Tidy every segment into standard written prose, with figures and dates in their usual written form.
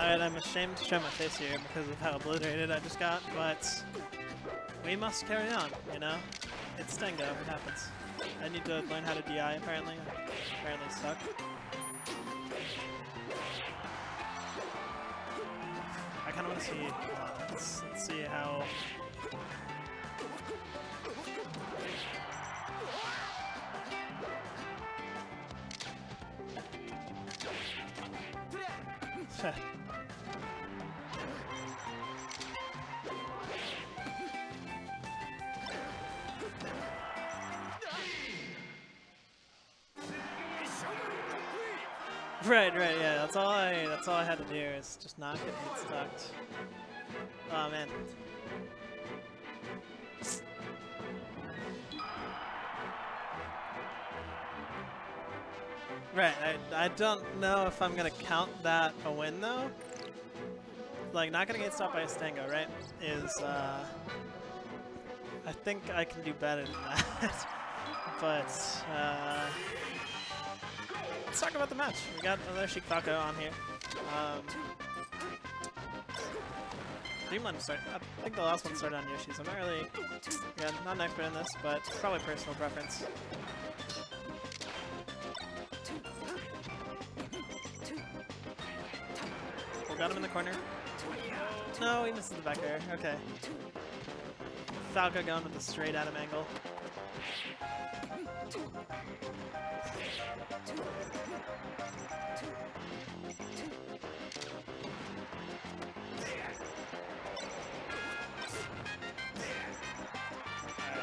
And I'm ashamed to show my face here because of how obliterated I just got, but we must carry on, you know? It's Stengo, it happens. I need to learn how to DI apparently. Apparently suck. I kinda wanna see let's see how Right, yeah, that's all I had to do is just not get stuck. Oh man. Right, I don't know if I'm gonna count that a win though. Like, not gonna get stopped by a Stengo, right? Is I think I can do better than that. But let's talk about the match. We got another Sheik Falco on here. Dreamland start. I think the last one started on Yoshi's. I'm not really, yeah, not an expert in this, but probably personal preference. We got him in the corner. No, he misses the back air. Okay. Falco going with the straight Adam angle.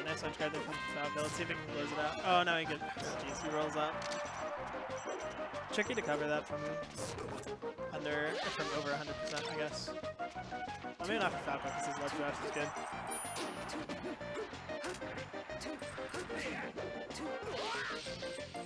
Nice edge guard there from Falco. Let's see if he can close it out. Oh no, he could. Jeez, he rolls up. Tricky to cover that from over 100%, I guess. Well, maybe not for Falco because his ledge rush is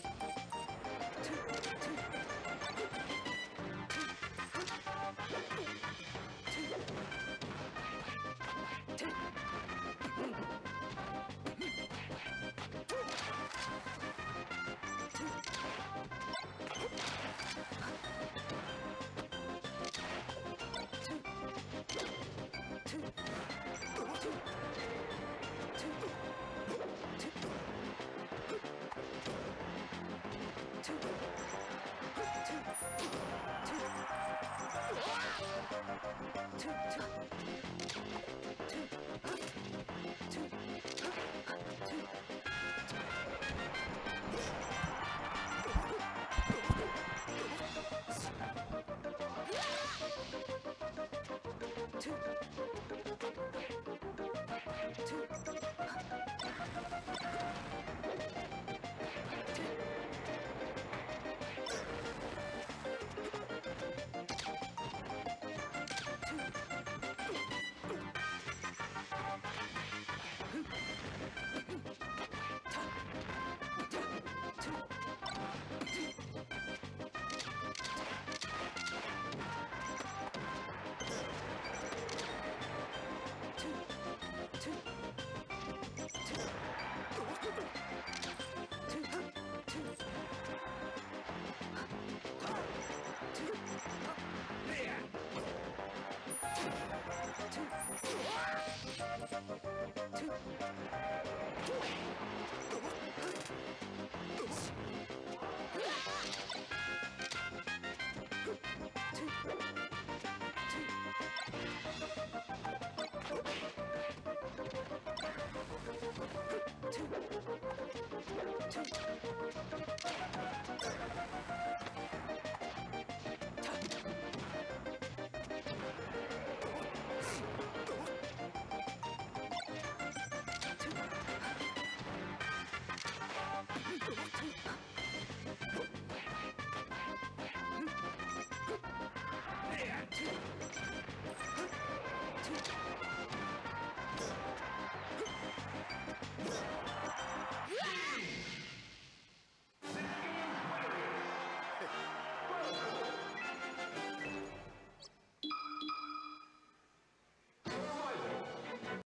good.